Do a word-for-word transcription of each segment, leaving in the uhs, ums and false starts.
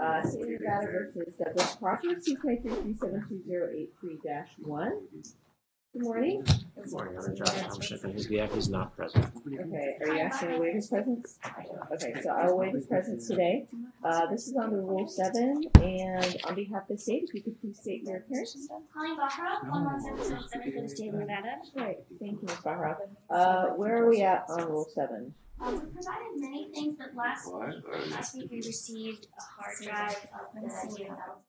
Uh, State of Nevada versus Douglas Crawford, C twenty-three thirty-seven twenty eighty-three dash one. Good morning. Good morning. I'm Josh Tomsheck, and his behalf is not present. Okay. Are you asking to waive his presence? Okay. So I'll waive his presence today. Uh, this is under Rule seven, and on behalf of the state, if you could please state your appearance. Colleen Baharav, one one seven seven seven for the state of Nevada. Great. Thank you, Miz Baharav. Uh, where are we at on Rule seven? Um, we provided many things, but last week, last week we received a hard drive of the C F L.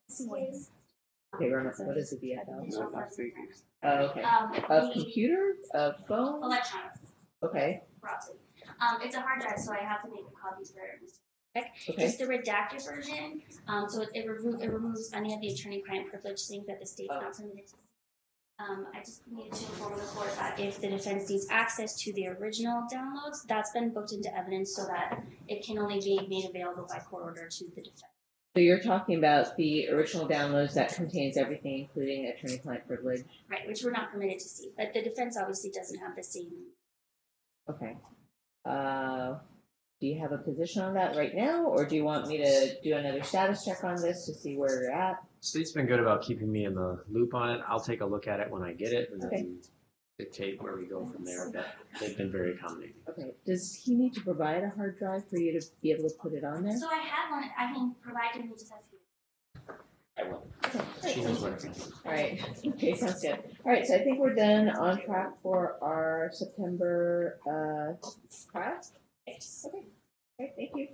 Okay, remember, what is a D F L? Oh, okay. Um, a computer? A phone? Electronics. Okay. Roughly. Um, it's a hard drive, so I have to make a copy for it. Okay. It's the redacted version, um, so it, it, remo it removes any of the attorney-client privilege things that the state's oh. not permitted to. Um, I just needed to inform the court that if the defense needs access to the original downloads, that's been booked into evidence so that it can only be made available by court order to the defense. So you're talking about the original downloads that contains everything, including attorney-client privilege? Right, which we're not permitted to see. But the defense obviously doesn't have the same. Okay. Uh, do you have a position on that right now, or do you want me to do another status check on this to see where you're at? State's been good about keeping me in the loop on it. I'll take a look at it when I get it, and then okay. dictate where we go from there. But they've been very accommodating. Okay. Does he need to provide a hard drive for you to be able to put it on there? So I have one. I can provide him. He just has to. I will. Okay. She knows what it is. All right. Okay. Sounds good. All right. So I think we're done on track for our September uh, class. Yes. Okay. Okay. Thank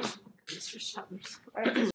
you. Mister Shatner. All right.